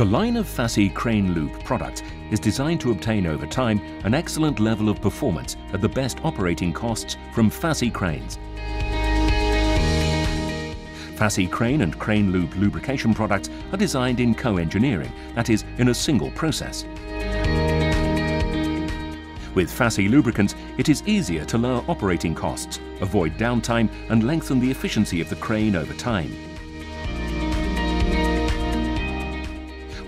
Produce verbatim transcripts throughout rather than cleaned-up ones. The line of Fassi crane loop products is designed to obtain over time an excellent level of performance at the best operating costs from Fassi cranes. Fassi crane and crane loop lubrication products are designed in co-engineering, that is, in a single process. With Fassi lubricants, it is easier to lower operating costs, avoid downtime and lengthen the efficiency of the crane over time.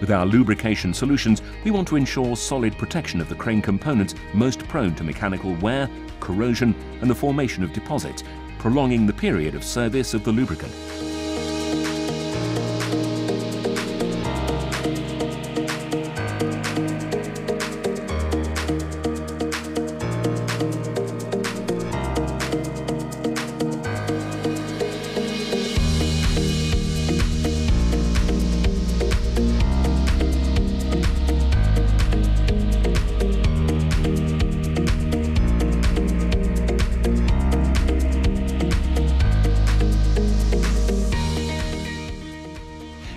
With our lubrication solutions, we want to ensure solid protection of the crane components most prone to mechanical wear, corrosion and the formation of deposits, prolonging the period of service of the lubricant.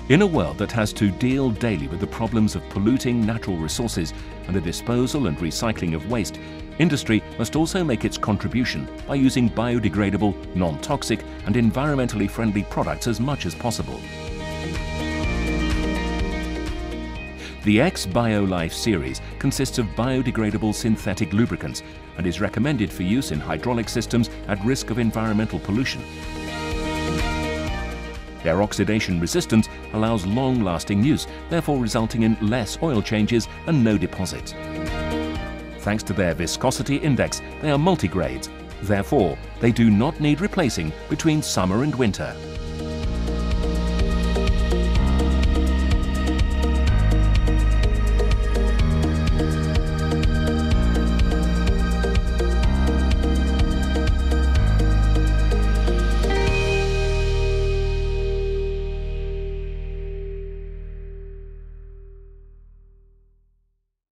In a world that has to deal daily with the problems of polluting natural resources and the disposal and recycling of waste, industry must also make its contribution by using biodegradable, non-toxic and environmentally friendly products as much as possible. The X-BioLife series consists of biodegradable synthetic lubricants and is recommended for use in hydraulic systems at risk of environmental pollution. Their oxidation resistance allows long-lasting use, therefore resulting in less oil changes and no deposits. Thanks to their viscosity index, they are multigrades. Therefore, they do not need replacing between summer and winter.